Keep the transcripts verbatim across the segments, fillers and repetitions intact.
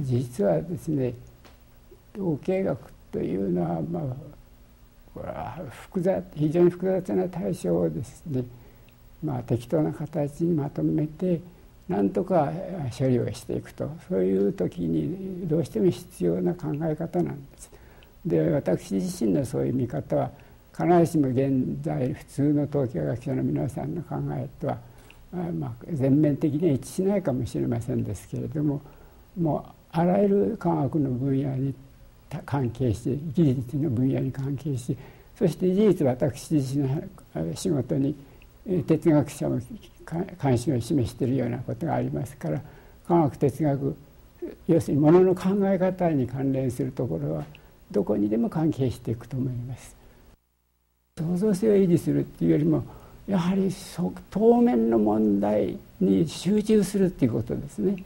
実はですね、統計学というのは、まあ、これは複雑、非常に複雑な対象をですね、まあ、適当な形にまとめてなんとか処理をしていくと、そういう時にどうしても必要な考え方なんです。で、私自身のそういう見方は必ずしも現在普通の統計学者の皆さんの考えとは、まあ、全面的には一致しないかもしれませんですけれども、もうあらゆる科学の分野に関係して、技術の分野に関係して、そして事実私自身の仕事に哲学者も関心を示しているようなことがありますから、科学哲学、要するにものの考え方に関連するところはどこにでも関係していくと思います。創造性を維持するっていうよりも、やはり当面の問題に集中するっていうことですね。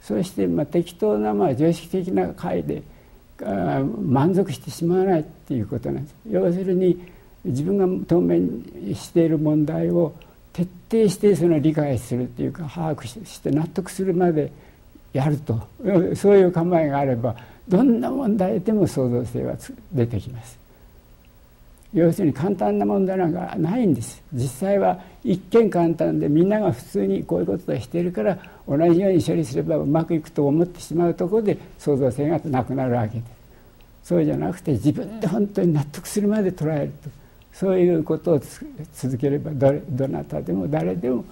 そしてまあ適当なまあ常識的な解で満足してしまわないっていうことなんです。要するに自分が当面している問題を徹底してその理解するっていうか、把握して納得するまでやると、そういう構えがあればどんな問題でも創造性は出てきます。要するに簡単な問題なんかないんです。実際は一見簡単で、みんなが普通にこういうことをしているから同じように処理すればうまくいくと思ってしまうところで創造性がなくなるわけです。そうじゃなくて自分で本当に納得するまで捉えると、そういうことを続ければ ど, どなたでも誰でも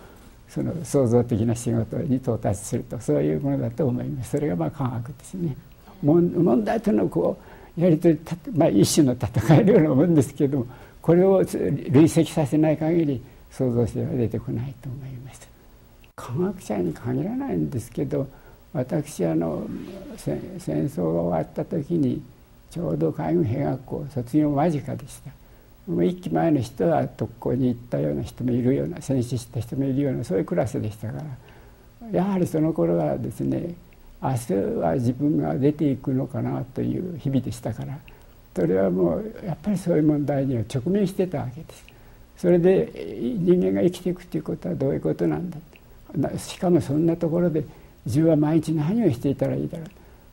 その創造的な仕事に到達すると、そういうものだと思います。それがまあ科学ですね。問題とのこうやりとり、まあ、一種の戦いのようなもんですけれども、これを累積させない限り創造性は出てこないと思います。科学者に限らないんですけど、私あの戦争が終わった時にちょうど海軍兵学校卒業間近でした。もう一期前の人は特攻に行ったような人もいるような、戦死した人もいるような、そういうクラスでしたから、やはりその頃はですね、明日は自分が出ていくのかなという日々でしたから、それはもうやっぱりそういう問題には直面してたわけです。それで人間が生きていくということはどういうことなんだ、しかもそんなところで自分は毎日何をしていたらいいだろう。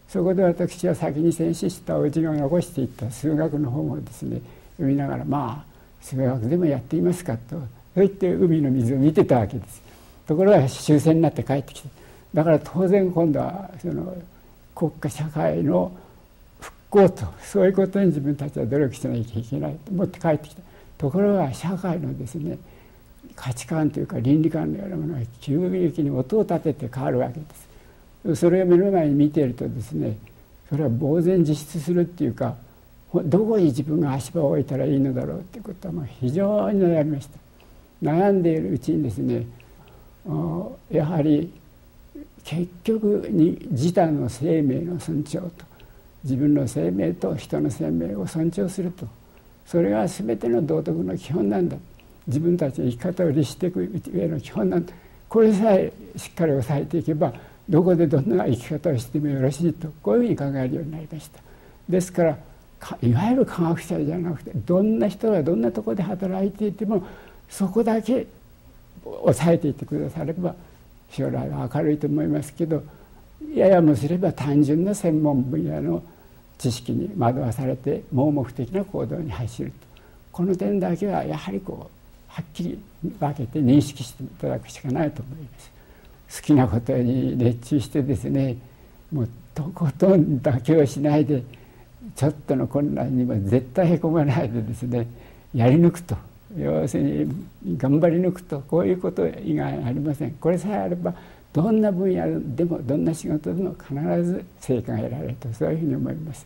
そこで私は先に戦死したおじが残していった数学の本をですね、読みながら、まあ数学でもやっていますかと、そう言って海の水を見てたわけです。ところが終戦になって帰ってきて、だから当然今度はその国家社会の復興と、そういうことに自分たちは努力しなきゃいけないと思って帰ってきた。ところが社会のですね、価値観というか倫理観のようなものが急激に音を立てて変わるわけです。それを目の前に見ているとですね、それは呆然自失するっていうか、どこに自分が足場を置いたらいいのだろうっていうことはもう非常に悩みました。悩んでいるうちにですね、やはり結局に自他の生命の尊重と、自分の生命と人の生命を尊重すると、それが全ての道徳の基本なんだ、自分たちの生き方を律していく上の基本なんだ、これさえしっかり抑えていけばどこでどんな生き方をしてもよろしいと、こういうふうに考えるようになりました。ですからいわゆる科学者じゃなくて、どんな人がどんなところで働いていてもそこだけ抑えていってくだされば将来は明るいと思いますけど、ややもすれば単純な専門分野の知識に惑わされて盲目的な行動に走ると、この点だけはやはりこうはっきり分けて認識していただくしかないと思います。好きなことに熱中してですね、もうとことん妥協しないで、ちょっとの困難にも絶対へこまないでですね、やり抜くと、要するに頑張り抜くと、こういうこと以外ありません。これさえあればどんな分野でもどんな仕事でも必ず成果が得られると、そういうふうに思います。